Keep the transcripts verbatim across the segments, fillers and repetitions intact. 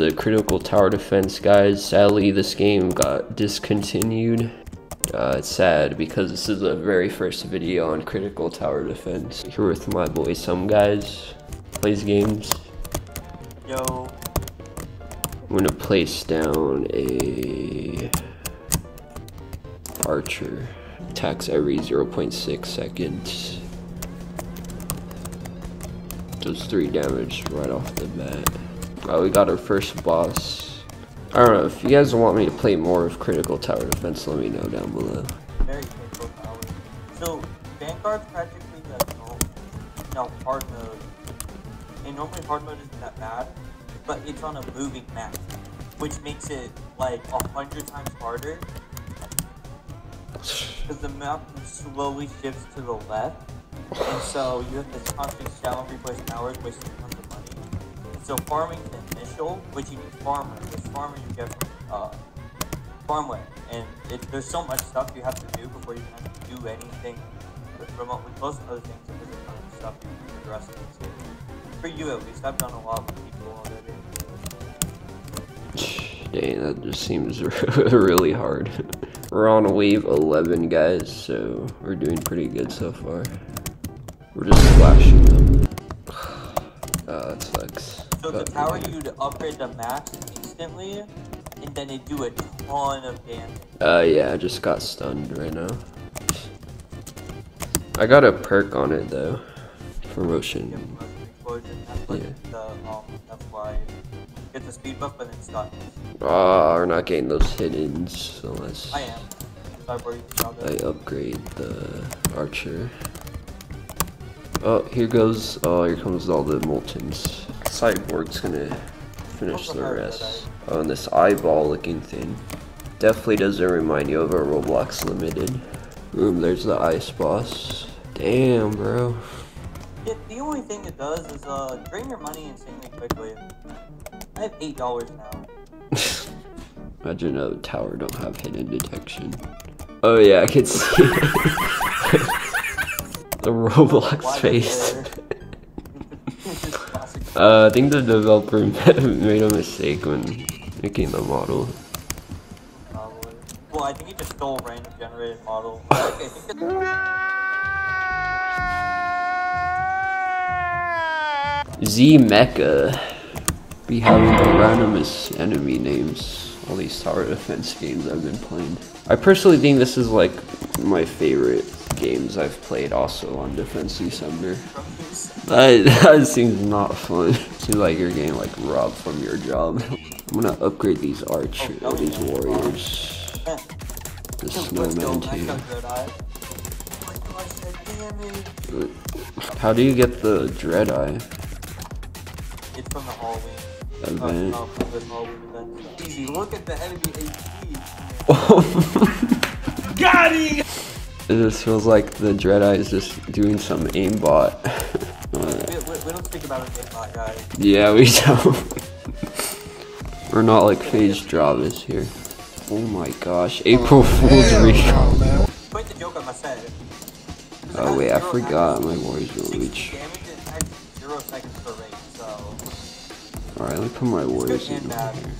the Critical Tower Defense, guys. Sadly, this game got discontinued. Uh, it's sad because this is the very first video on Critical Tower Defense. Here with my boy, SomeGuyPlaysGames. Yo. I'm gonna place down a archer. Attacks every zero point six seconds. Does three damage right off the bat. Well, we got our first boss. I don't know, if you guys want me to play more of Critical Tower Defense, let me know down below. Very Critical Tower. So, Vanguard practically does no, no hard mode. And normally hard mode isn't that bad, but it's on a moving map, which makes it like a hundred times harder. Because the map slowly shifts to the left, and so you have this constant shallow replace towers, wasting tons of money. And so farming the initial, which you need farmer, because farmer you get from uh, farmware, and it, there's so much stuff you have to do before you can actually do anything remotely. Most other things, there's a ton of stuff you can do the rest of it too. For you at least, I've done a lot with people already. Dang, that just seems really hard. We're on wave eleven, guys, so we're doing pretty good so far. We're just flashing them. Oh, that sucks. So but the power you'd upgrade the max instantly, and then it'd do a ton of damage. Uh, yeah, I just got stunned right now. I got a perk on it, though. Promotion. That's like yeah. the, um, that's why you get the speed buff, but then stun. Ah, we're not getting those hit-ins unless I am. I upgrade the archer. Oh, here goes. Oh, here comes all the moltons. Cyborg's gonna finish the rest. Oh, and this eyeball-looking thing definitely doesn't remind you of a Roblox Limited. Boom! There's the ice boss. Damn, bro. It, the only thing it does is uh, drain your money insanely quickly. I have eight dollars now. Imagine a tower don't have hidden detection. Oh yeah, I can see the Roblox face. uh, I think the developer made a mistake when making the model. Probably. Well, I think he just stole a random generated model. Okay, I think that's Z Mecha. Be having the randomest enemy names. All these tower defense games I've been playing. I personally think this is like my favorite games I've played also on Defense December. That, that seems not fun. Seems like you're getting like robbed from your job. I'm gonna upgrade these archers, oh, these warriors. Yeah. The snowman too. How do you get the Dread Eye? It's from the hallway. Event. Oh, from the hallway event. Easy, look at the enemy H P. Oh. Got it! This feels like the Dread Eye is just doing some aimbot. we, we, we don't think about an aimbot, guys. Yeah, we don't. We're not like FaZe Dravis here. Oh my gosh, April Fool's recall. Quite the joke on my set. Oh wait, I forgot my warriors will reach. Alright, let me put my warriors in over here.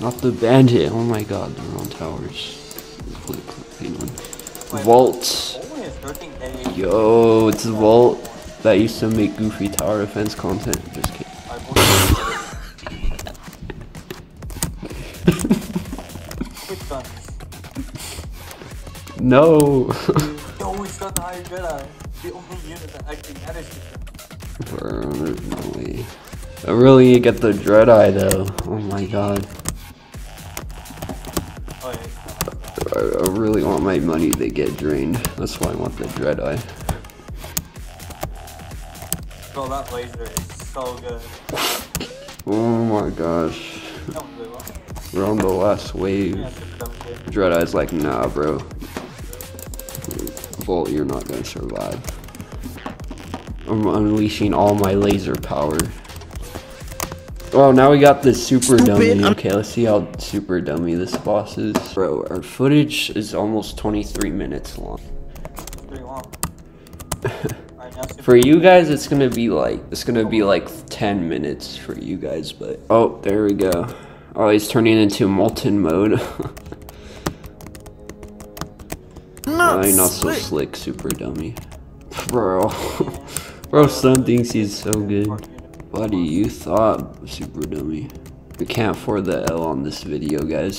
Not the bandit! Oh my god, they're on towers. Vault! Yo, it's Vault! That used to make goofy tower defense content. Just kidding. No! No, he's got the higher Jedi. The only unit that actually matters to him. Really. I really need to get the Dread Eye though. Oh my god. Oh, yeah. I, I really want my money to get drained. That's why I want the Dread Eye. Well, that laser is so good. Oh my gosh. We're on the last wave. Dread Eye's like, nah, bro. Volt, you're not gonna survive. I'm unleashing all my laser power. Oh, now we got this super Stupid. dummy. Okay, let's see how super dummy this boss is. Bro, our footage is almost twenty-three minutes long. It's pretty long. I know. For you guys, it's gonna be like it's gonna be like ten minutes for you guys. But oh, there we go. Oh, he's turning into molten mode. Not, oh, not so slick, super dummy, bro. Bro, Son thinks he's so good. What do you thought, super dummy? We can't afford the L on this video, guys.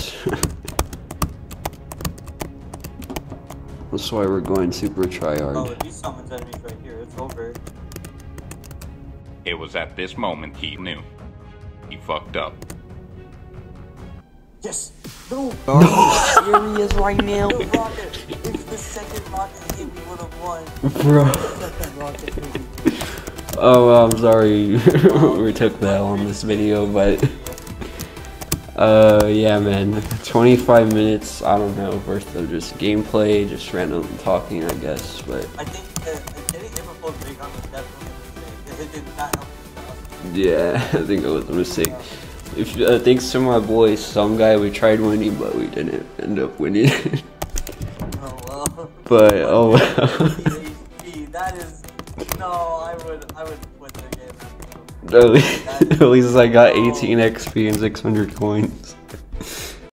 That's why we're going super tryhard. Oh, at least someone's enemies right here. It's over. It was at this moment he knew. He fucked up. Yes! No! Are you serious right now? No rocket! If the second rocket hit, we would have won. Bro. The second rocket hit. Oh, well, I'm sorry. We took the L on this video, but... Uh, yeah, man. twenty-five minutes, I don't know, worth of just gameplay, just random talking, I guess, but... I think the getting him a full break on was definitely a mistake, because it did not help himself. Yeah, I think it was a mistake. Yeah. If, uh, thanks to my boy, some guy, we tried winning, but we didn't end up winning. Oh, well. But, oh, well. That is... No, I would, I would win their game. At least I got eighteen X P and six hundred coins.